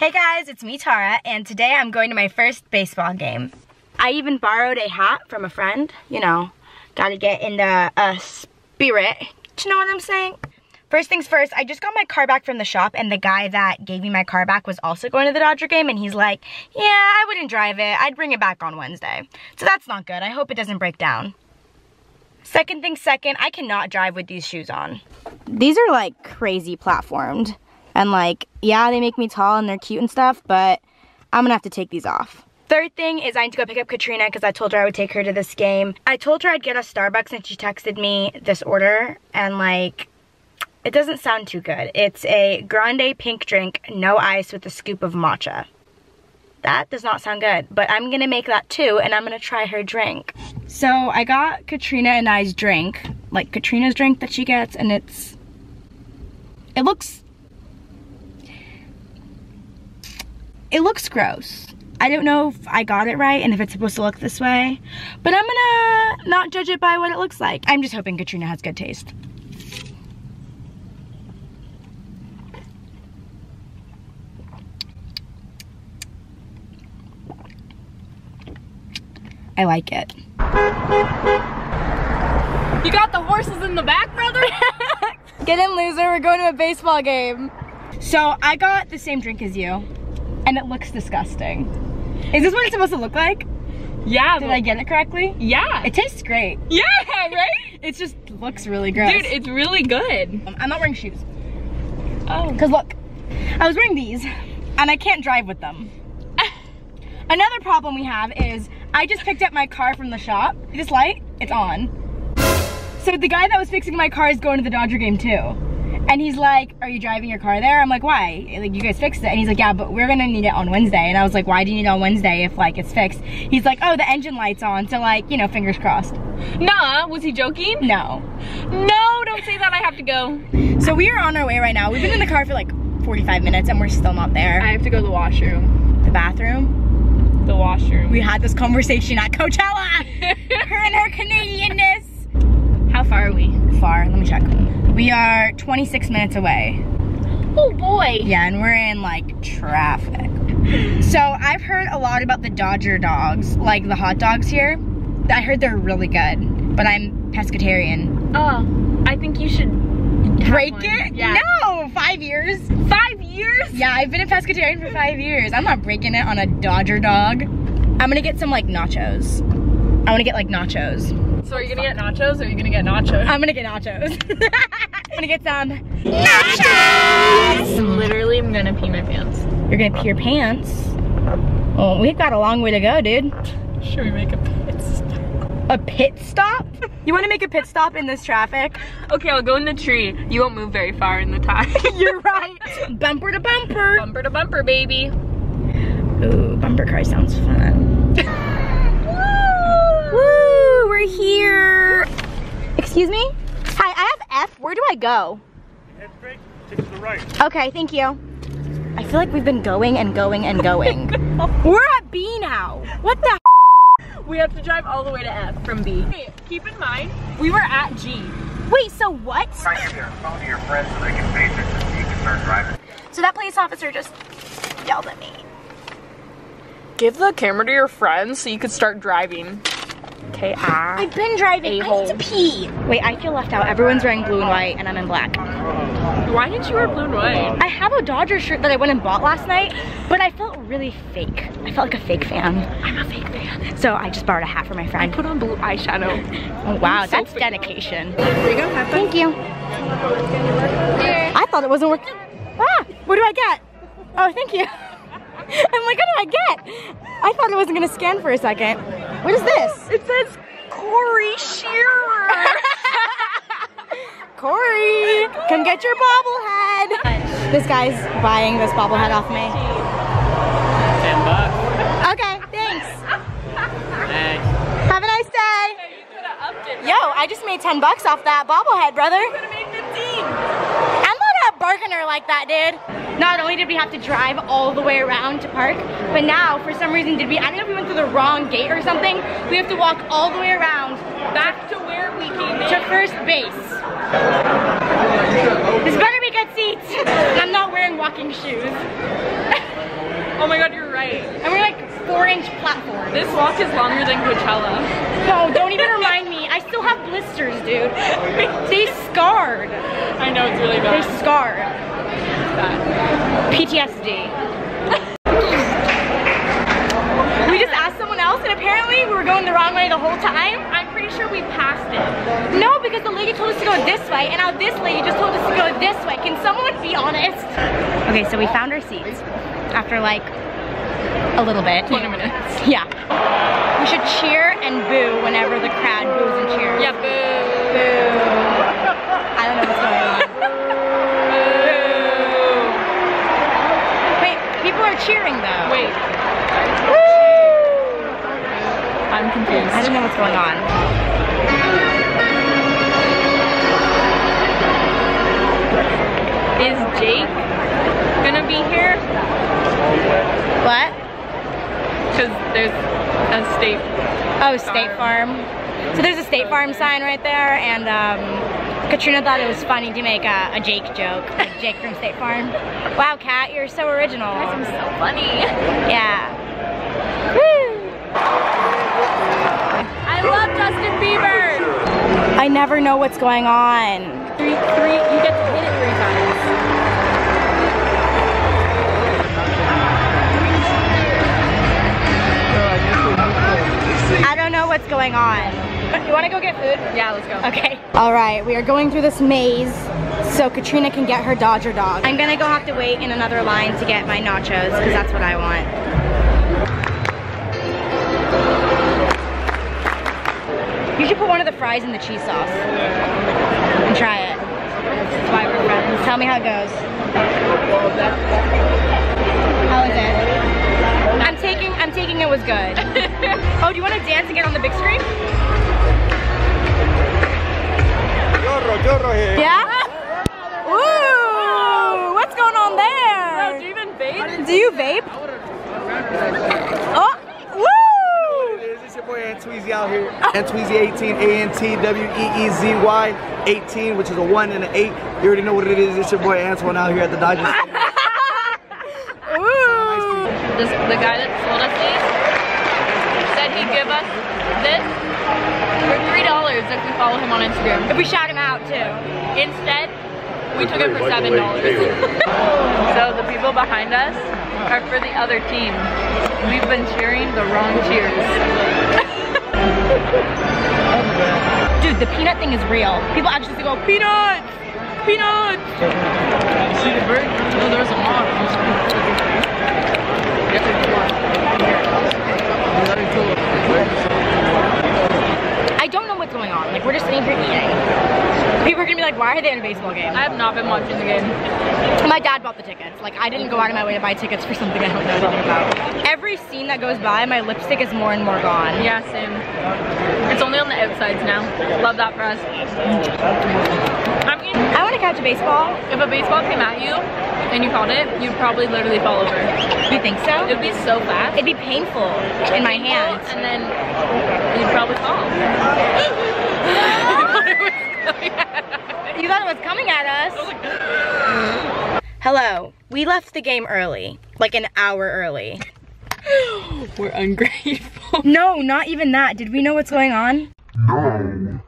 Hey guys, it's me, Tara, and today I'm going to my first baseball game. I even borrowed a hat from a friend. You know, gotta get in the spirit. Do you know what I'm saying? First things first, I just got my car back from the shop, and the guy that gave me my car back was also going to the Dodger game, and he's like, yeah, I wouldn't drive it. I'd bring it back on Wednesday. So that's not good. I hope it doesn't break down. Second thing second, I cannot drive with these shoes on. These are like crazy platformed. And like, yeah, they make me tall and they're cute and stuff, but I'm gonna have to take these off. Third thing is I need to go pick up Katrina because I told her I would take her to this game. I told her I'd get us Starbucks and she texted me this order and like, it doesn't sound too good. It's a grande pink drink, no ice with a scoop of matcha. That does not sound good, but I'm gonna make that too and I'm gonna try her drink. So I got Katrina and I's drink, like Katrina's drink that she gets, and it looks gross. I don't know if I got it right and if it's supposed to look this way, but I'm gonna not judge it by what it looks like. I'm just hoping Katrina has good taste. I like it. You got the horses in the back, brother? Get in, loser, we're going to a baseball game. So I got the same drink as you. And it looks disgusting. Is this what it's supposed to look like? Yeah. Did I get it correctly? Yeah. It tastes great. Yeah, right? It just looks really gross. Dude, it's really good. I'm not wearing shoes. Oh. Because look, I was wearing these and I can't drive with them. Another problem we have is I just picked up my car from the shop. This light, it's on. So the guy that was fixing my car is going to the Dodger game too. And he's like, are you driving your car there? I'm like, why? Like, you guys fixed it. And he's like, yeah, but we're gonna need it on Wednesday. And I was like, why do you need it on Wednesday if like it's fixed? He's like, oh, the engine light's on. So like, you know, fingers crossed. Nah, was he joking? No. No, don't say that, I have to go. So we are on our way right now. We've been in the car for like 45 minutes and we're still not there. I have to go to the washroom. The bathroom? The washroom. We had this conversation at Coachella. Her and her Canadianness. How far are we? Far, let me check. We are 26 minutes away. Oh boy. Yeah, and we're in like traffic. So I've heard a lot about the Dodger dogs, like the hot dogs here. I heard they're really good, but I'm pescatarian. Oh, I think you should break it? Yeah. No, 5 years. 5 years? Yeah, I've been a pescatarian for 5 years. I'm not breaking it on a Dodger dog. I'm gonna get some like nachos. I wanna get like nachos. So are you gonna get nachos or are you gonna get nachos? I'm gonna get nachos. I'm gonna get some nachos! Literally, I'm gonna pee my pants. You're gonna pee your pants? Oh, we've got a long way to go, dude. Should we make a pit stop? A pit stop? You wanna make a pit stop in this traffic? Okay, I'll go in the tree. You won't move very far in the tie. You're right. Bumper to bumper. Bumper to bumper, baby. Ooh, bumper cry sounds fun. Woo! Woo! We're here. Excuse me? Hi, I have F. Where do I go? Head break, take to the right. Okay, thank you. I feel like we've been going and going and going. We're at B now. What the We have to drive all the way to F from B. Hey, keep in mind, we were at G. Wait, so what? Try to give your phone to your friends so they can face it so you can start driving. So that police officer just yelled at me. Give the camera to your friends so you can start driving. Okay, I've been driving. I need to pee. Wait, I feel left out. Everyone's wearing blue and white, and I'm in black. Why didn't you wear blue and white? I have a Dodger shirt that I went and bought last night, but I felt really fake. I felt like a fake fan. I'm a fake fan. So I just borrowed a hat for my friend. I put on blue eyeshadow. Oh, wow, so that's dedication. There you go. Have fun. Thank you. I thought it wasn't working. Ah, what do I get? Oh, thank you. I'm like, what do I get? I thought it wasn't gonna scan for a second. What is this? It says Corey Shearer. Corey, come get your bobblehead. This guy's buying this bobblehead off me. $10. Okay, thanks. Thanks. Have a nice day. You could have upped it. Yo, I just made $10 off that bobblehead, brother. You could have made 15. I'm not a bargainer like that, dude. Not only did we have to drive all the way around to park, but now for some reason I don't know if we went through the wrong gate or something, we have to walk all the way around back to where we came in. To first base. This better be good seats. I'm not wearing walking shoes. Oh my god, you're right. And we're like 4-inch platform. This walk is longer than Coachella. No, don't even remind me. I still have blisters, dude. They scarred. I know, it's really bad. They scarred. Bad. PTSD. We just asked someone else and apparently we were going the wrong way the whole time. I'm pretty sure we passed it. No, because the lady told us to go this way and now this lady just told us to go this way. Can someone be honest? Okay, so we found our seats after like a little bit. 20 minutes. Yeah. We should cheer and boo whenever the crowd boos and cheers. Yeah, boo. Boo. I don't know what's going on. Boo. Wait, people are cheering though. Wait. Woo. I'm confused. I don't know what's going on. Is Jake gonna be here? What? Because there's a state State Farm. So there's a State Farm sign right there, and Katrina thought it was funny to make a Jake joke. Like Jake from State Farm. Wow, Kat, you're so original. I'm so funny. Yeah. Woo! I love Justin Bieber! I never know what's going on. Three, you get to hit it 3 times. I don't know what's going on. You wanna go get food? Yeah, let's go. Okay. All right, we are going through this maze so Katrina can get her Dodger dog. I'm gonna go have to wait in another line to get my nachos because that's what I want. You should put one of the fries in the cheese sauce. And try it. That's why we're friends. Tell me how it goes. How is it? I'm taking it was good. Oh, do you want to dance again on the big screen? Yeah? Ooh, what's going on there? Do you even vape? Do you vape? Oh! It's your boy Antweezy out here. Antweezy 18, A-N-T-W-E-E-Z-Y 18, which is a 1 and an 8. You already know what it is. It's your boy Antoine out here at the Dodger. Ooh. The guy that sold us these said he'd give us this for $3 if we follow him on Instagram. If we shout him out too. Instead, we took it for $7. So the people behind us are for the other team. We've been cheering the wrong cheers. Dude, the peanut thing is real. People actually go, peanuts! Peanuts! You see the bird? No, there's a moth. I don't know what's going on. Like, we're just sitting here eating. People are gonna be like, why are they at a baseball game? I have not been watching the game. My dad bought the tickets. Like, I didn't go out of my way to buy tickets for something I don't know anything about. Every scene that goes by, my lipstick is more and more gone. Yeah, same. It's only on the outsides now. Love that for us. I mean, I want to catch a baseball. If a baseball came at you and you caught it, you'd probably literally fall over. You think so? It'd be so fast. It'd be painful in my hands. And then you'd probably fall. You thought it was coming at us. I was like, hello, we left the game early, like an hour early. We're ungrateful. No, not even that. Did we know what's going on? No.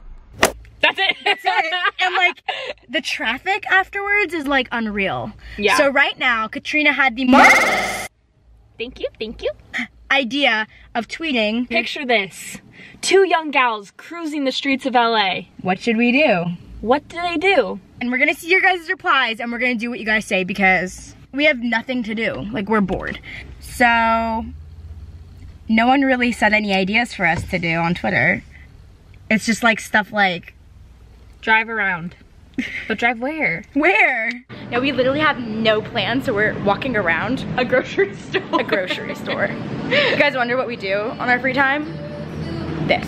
That's it. That's it. And like, the traffic afterwards is like unreal. Yeah. So right now, Katrina had the marvelous thank you. Idea of tweeting. Picture this, 2 young gals cruising the streets of LA. What should we do? What do they do? And we're gonna see your guys' replies and we're gonna do what you guys say because we have nothing to do. Like, we're bored. So, no one really said any ideas for us to do on Twitter. It's just like stuff like, drive around. But drive where? Where? No, we literally have no plan, so we're walking around. A grocery store. A grocery store. You guys wonder what we do on our free time? This.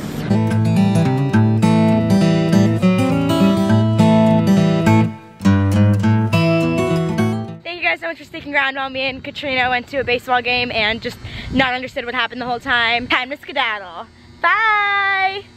So much for sticking around while me and Katrina went to a baseball game and just not understood what happened the whole time. Time to skedaddle. Bye!